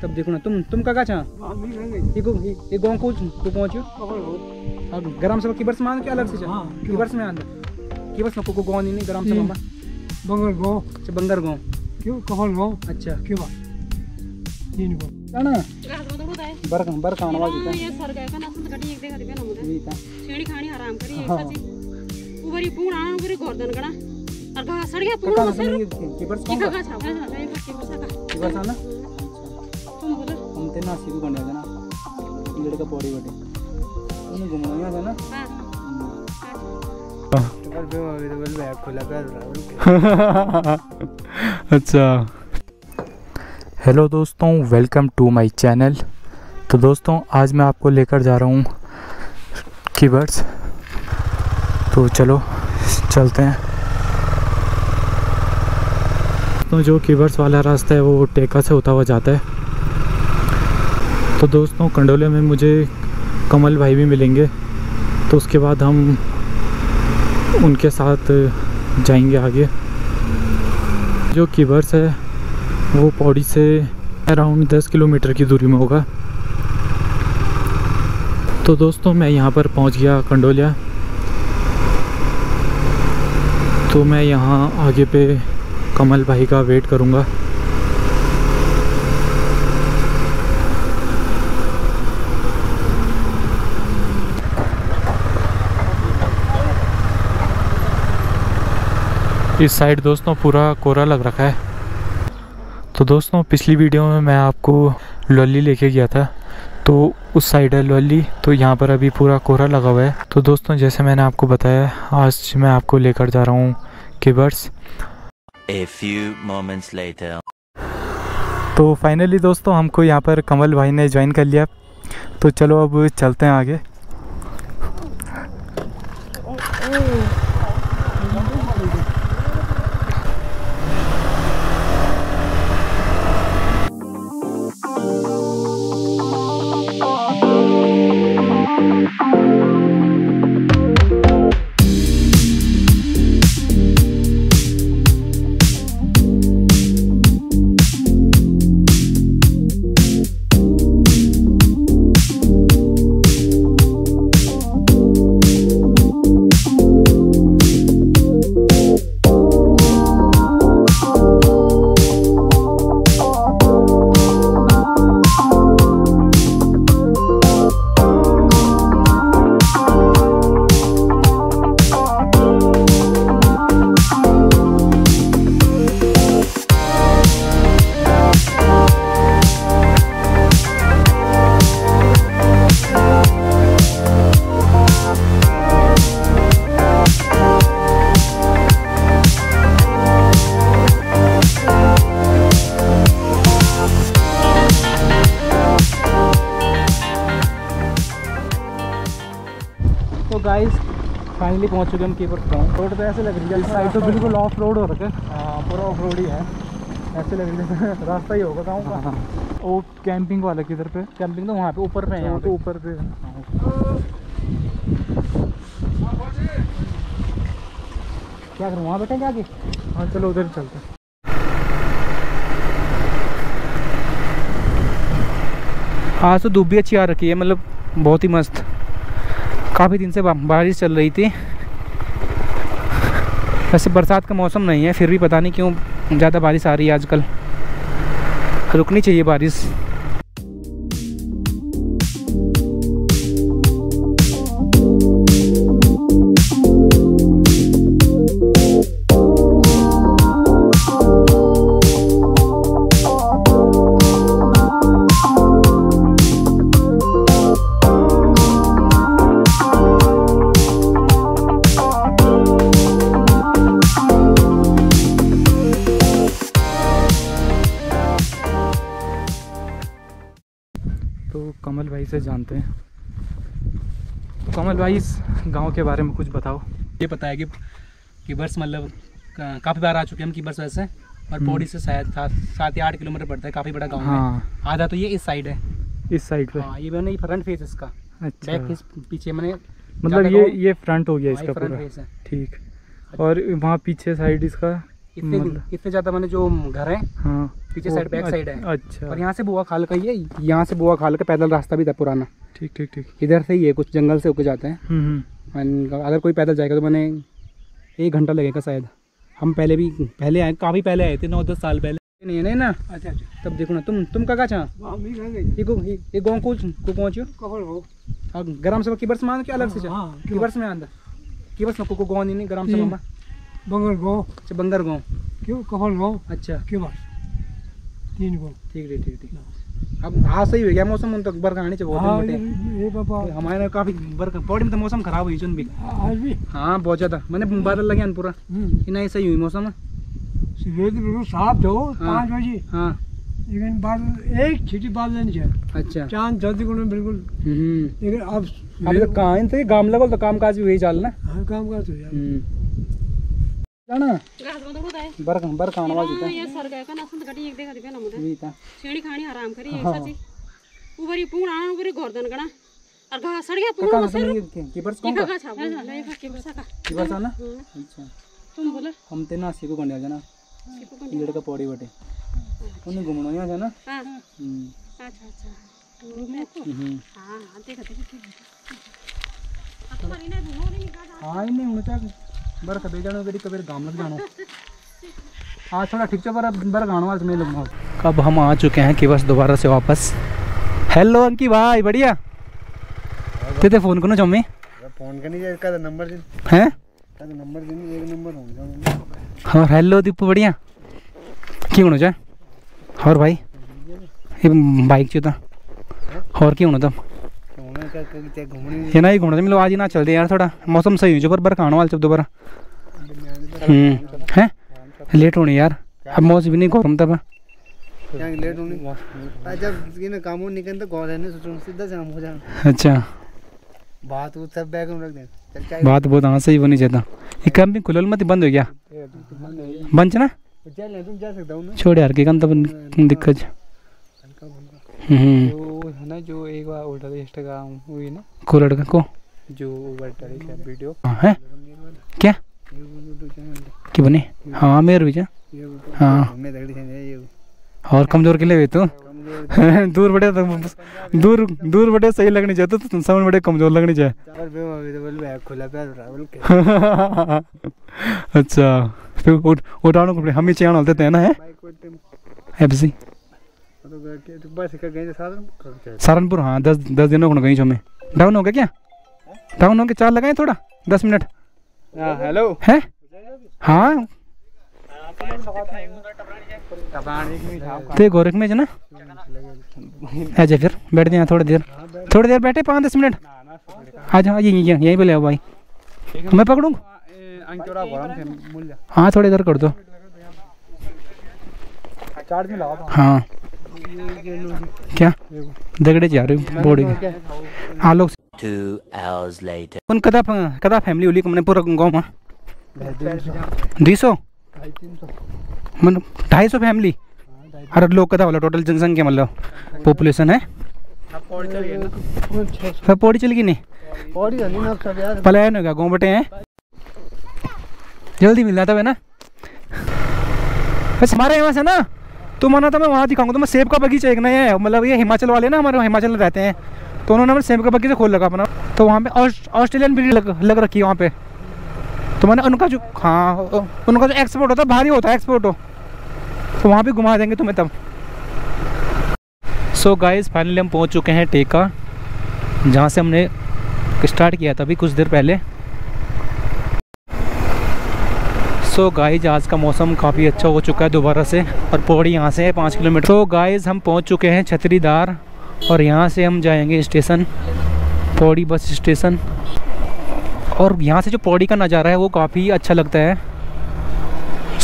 तब देखो ना तुम का छा ये गाँव को पहुँचो ग्राम सभा किबर्स में अलग से किबर्स में किबर्स में को गाँव नहीं ग्राम सभा में बंगर गाँव क्यों कमल गाँव अच्छा क्यों अच्छा हेलो दोस्तों, वेलकम टू माय चैनल। तो दोस्तों आज मैं आपको लेकर जा रहा हूँ किबर्स, तो चलो चलते हैं। तो जो किबर्स वाला रास्ता है वो टेका से होता हुआ जाता है। तो दोस्तों कंडोले में मुझे कमल भाई भी मिलेंगे, तो उसके बाद हम उनके साथ जाएंगे आगे। जो किबर्स है वो पौड़ी से अराउंड 10 किलोमीटर की दूरी में होगा। तो दोस्तों मैं यहाँ पर पहुँच गया कंडोलिया। तो मैं यहाँ आगे पे कमल भाई का वेट करूँगा। इस साइड दोस्तों पूरा कोहरा लग रखा है। तो दोस्तों पिछली वीडियो में मैं आपको लल्ली लेके गया था, तो उस साइड है लल्ली। तो यहाँ पर अभी पूरा कोहरा लगा हुआ है। तो दोस्तों जैसे मैंने आपको बताया, आज मैं आपको लेकर जा रहा हूँ किबर्स। A few moments later. तो फाइनली दोस्तों हमको यहाँ पर कमल भाई ने ज्वाइन कर लिया। तो चलो अब चलते हैं आगे। फाइनली पहुंच चुके हम कीपर गाँव। रोड तो ऐसे लग रही है, इस साइड तो बिल्कुल ऑफ रोड हो रखा है, पूरा ऑफ रोड ही है, ऐसे लग रही है रास्ता ही होगा गाँव का। वो कैंपिंग वाला किधर पे? कैंपिंग तो वहाँ पे ऊपर पे है, यहाँ पे ऊपर पे। क्या करूँ वहाँ बैठे जाके? हाँ चलो उधर चलते हैं। हाँ तो धूप भी अच्छी आ रखी है, मतलब बहुत ही मस्त। काफ़ी दिन से बारिश चल रही थी, वैसे बरसात का मौसम नहीं है, फिर भी पता नहीं क्यों ज़्यादा बारिश आ रही है आजकल। रुकनी चाहिए बारिश। कमल भाई से जानते हैं। कमल भाई इस गांव के बारे में कुछ बताओ। ये पता है कि किबर्स मतलब काफ़ी बार आ चुके हैं हम किबर्स वैसे, और पौड़ी से शायद 7 या 8 किलोमीटर पड़ता है, काफ़ी बड़ा गांव है। हाँ। आधा तो ये इस साइड है, इस साइड पे। हाँ, ये मैंने फ्रंट फेस इसका। अच्छा। बैक फेस पीछे मैंने, मतलब ये फ्रंट हो गया इसका पूरा। ठीक। और वहाँ पीछे साइड इसका इतने ज्यादा मैंने जो घर है हाँ, पीछे साइड बैक साइड है। अच्छा। और यहाँ से बुआ खाल का ये, यहाँ से बुआ खाल का पैदल रास्ता भी था पुराना। ठीक ठीक ठीक। इधर से ही है, कुछ जंगल से होकर जाते हैं। अगर कोई पैदल जाएगा तो मैंने 1 घंटा लगेगा शायद। हम पहले आए, काफी पहले आए थे, 9-10 साल पहले। नहीं नहीं ना। अच्छा तब देखो ना तुम का गाँव को पहुँचो ग्राम सभा किबर्स में अलग से किबर्स में आंदा किबर्स में को गाँव नहीं ग्राम सभा में बंगर गाँव। अच्छा बंगर गाँव क्यों कहल गाँव। अच्छा किबर्स 3 गाँव। ठीक। अब हाँ सही हो गया मौसम उन तक बरखा आनी चाहिए। हमारे काफी बरखा पौड़ी में तो मौसम खराब हुई चुन भी हाँ बहुत ज्यादा मैंने बादल लगे पूरा नहीं सही हुई मौसम साफ हो 5 बजे हाँ लेकिन बादल एक छीटी बादल नहीं है। अच्छा चांद जल्दी बिल्कुल लेकिन अब तो कान से गाम लगल तो कामकाज भी वही चल ना हां कामकाज हो जाना बर बर खाना वाली ये सर गए का नसन गटी एक देखा दिखे ना मुदा छेड़ी खानी आराम करी एक साची ऊबरी पूण आन ऊबरी गर्दन गणा और घा सड़ गया पूण मसर के बरस कौन का छा के बरसा का के बरसा ना। अच्छा तुम बोला हम ते ना सीको गंडा जाना लड़का पौड़ी बटे उन्हें घूमना यहाँ से ना। अच्छा अच्छा हाँ नहीं हूँ चाहे बार कभी जानो कभी कभी गाँव लग जानो हाँ थोड़ा ठीक है बार गाँव वाले में लूँगा। कब हम आ चुके हैं कि बस दोबारा से वापस। हेलो अंकी भाई बढ़िया तेरे फोन करना चम्मी फोन करनी चाहिए का नंबर दे हैं का नंबर देनी एक नंबर होगा। हाँ हेलो दीपू बढ़िया क्यों हो जाए और भाई बाइक चुता और क्यों होना ये ना ही घूमना था मिलो आज ही ना चल दे यार थोड़ा मौसम सही हो जो पर बरखान वाल जब दोबारा हैं लेट होने यार अब मौसम भी नहीं गौरम था लेट होने जब ये ना काम हो निकल तो गौर है ना सोचो सीधा शाम हो जाना। अच्छा बात वो सब बैग में रख दे बात बहुत हाँ सही बनी जाता ये काम भी खुलल मत बंद हो गया बंद ना छोड़ यार के काम तब दिक्कत है ना जो एक बार उल्टा इंस्टाग्राम हुई ना को लड़का को जो वीडियो है क्या कि बने हाँ मेरे भी जा हाँ और कमजोर के लिए हुई तो दूर बड़े दूर दूर बड़े सही लगने जाए तो तुम सामने बड़े कमजोर लगने जाए। अच्छा उठाना कपड़े हम ही चैन होते थे ना है एफसी सहारनपुर हाँ 10 दिनों को गई जो मैं डाउन हो गया क्या डाउन हो गया चार लगाए थोड़ा 10 मिनट। हेलो है हाँ ते गोरख में जना अच्छा फिर बैठते हैं थोड़ी देर बैठे 5-10 मिनट आ जाओ यहीं पे ले आओ भाई मैं पकड़ूंगा हाँ थोड़ी देर कर दो हाँ क्या दगड़े जा रहे बोर्ड आलोक उन कदा फैमिली होली हमने पूरा गाँव में 250 फैमिली हर लोग कदा वाला टोटल जनसंख्या मतलब पॉपुलेशन है फिर पौड़ी चल गई नहीं पलायन होगा गाँव बटे हैं जल्दी मिल जाता है ना बस हमारे यहाँ से ना तो माना था मैं वहाँ दिखाऊंगा तो मैं सेब का बगीचा एक नया है मतलब ये हिमाचल वाले ना हमारे हिमाचल में रहते हैं तो उन्होंने हमारे सेब का बगीचा खोल रखा अपना तो वहाँ पे ऑस्ट्रेलियन ब्रीड लग रखी है वहाँ पे तो मैंने उनका जो हाँ उनका जो एक्सपोर्ट होता है भारी होता है एक्सपोर्ट हो तो वहाँ पर घुमा देंगे तुम्हें तब। सो गाइज फाइनली हम पहुँच चुके हैं टेका जहाँ से हमने स्टार्ट किया था अभी कुछ देर पहले। सो गाइज आज का मौसम काफ़ी अच्छा हो चुका है दोबारा से और पौड़ी यहाँ से है 5 किलोमीटर। सो गाइज हम पहुँच चुके हैं छतरीधार और यहाँ से हम जाएंगे स्टेशन पौड़ी बस स्टेशन और यहाँ से जो पौड़ी का नज़ारा है वो काफ़ी अच्छा लगता है।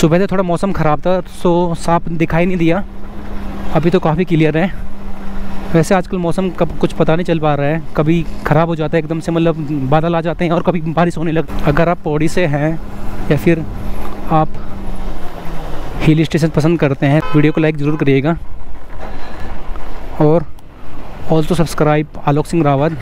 सुबह से थोड़ा मौसम ख़राब था सो साफ दिखाई नहीं दिया अभी तो काफ़ी क्लियर है। वैसे आजकल मौसम कब कुछ पता नहीं चल पा रहा है कभी ख़राब हो जाता है एकदम से मतलब बादल आ जाते हैं और कभी बारिश होने लगती। अगर आप पौड़ी से हैं या फिर आप हिल स्टेशन पसंद करते हैं वीडियो को लाइक ज़रूर करिएगा और ऑल्सो सब्सक्राइब आलोक सिंह रावत।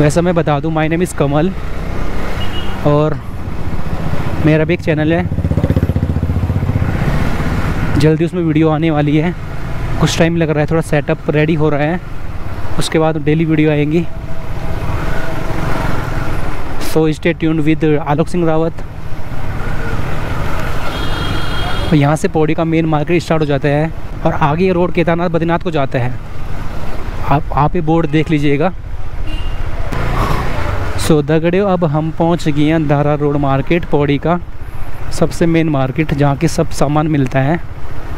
वैसा मैं बता दूं माय नेम इज़ कमल और मेरा भी एक चैनल है, जल्दी उसमें वीडियो आने वाली है। कुछ टाइम लग रहा है, थोड़ा सेटअप रेडी हो रहा है, उसके बाद डेली वीडियो आएंगी। So stay tuned with Alok Singh Rawat. तो यहाँ से पौड़ी का मेन मार्केट स्टार्ट हो जाता है और आगे ये रोड केदारनाथ बद्रीनाथ को जाता है। आप ही बोर्ड देख लीजिएगा। सो दगड़ियों, अब हम पहुँच गए हैं धारा रोड मार्केट, पौड़ी का सबसे मेन मार्केट, जहाँ के सब सामान मिलता है।